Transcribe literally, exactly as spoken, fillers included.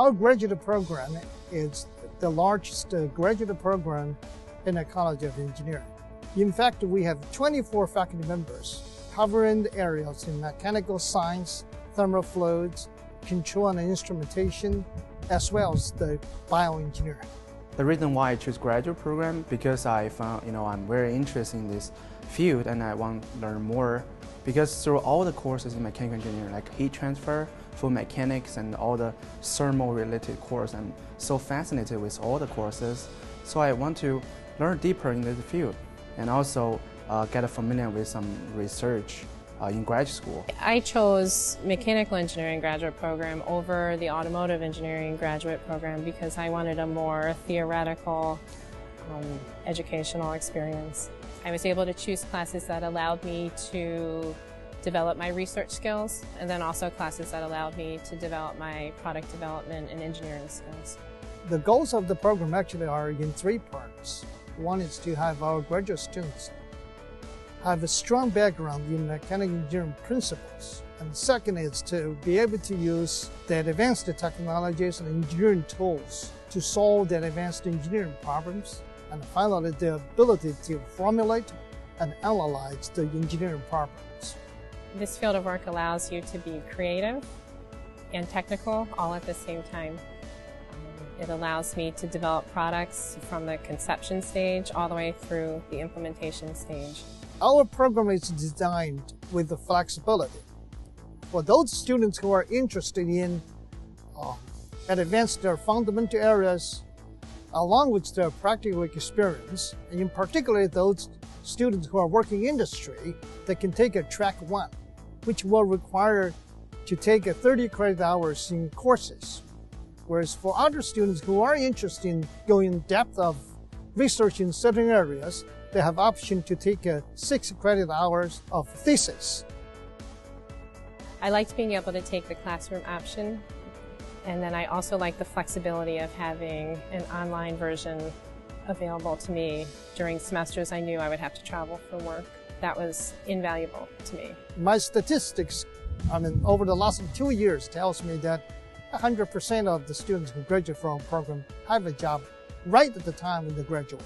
Our graduate program is the largest graduate program in the College of Engineering. In fact, we have twenty-four faculty members covering the areas in mechanical science, thermal fluids, control and instrumentation, as well as the bioengineering. The reason why I choose graduate program because I found, you know, I'm very interested in this field and I want to learn more. Because through all the courses in mechanical engineering, like heat transfer, fluid mechanics, and all the thermal-related courses, I'm so fascinated with all the courses. So I want to learn deeper in this field and also uh, get familiar with some research uh, in graduate school. I chose mechanical engineering graduate program over the automotive engineering graduate program because I wanted a more theoretical um, educational experience. I was able to choose classes that allowed me to develop my research skills, and then also classes that allowed me to develop my product development and engineering skills. The goals of the program actually are in three parts. One is to have our graduate students have a strong background in mechanical engineering principles. And the second is to be able to use their advanced technologies and engineering tools to solve their advanced engineering problems. And finally, the ability to formulate and analyze the engineering problems. This field of work allows you to be creative and technical all at the same time. Um, it allows me to develop products from the conception stage all the way through the implementation stage. Our program is designed with the flexibility. For those students who are interested in uh, advancing their fundamental areas, along with their practical experience, and in particular those students who are working industry, they can take a track one, which will require to take a thirty credit hours in courses. Whereas for other students who are interested in going in depth of research in certain areas, they have option to take a six credit hours of thesis. I liked being able to take the classroom option. And then I also like the flexibility of having an online version available to me. During semesters, I knew I would have to travel for work. That was invaluable to me. My statistics, I mean, over the last two years tells me that one hundred percent of the students who graduate from our program have a job right at the time when they graduate.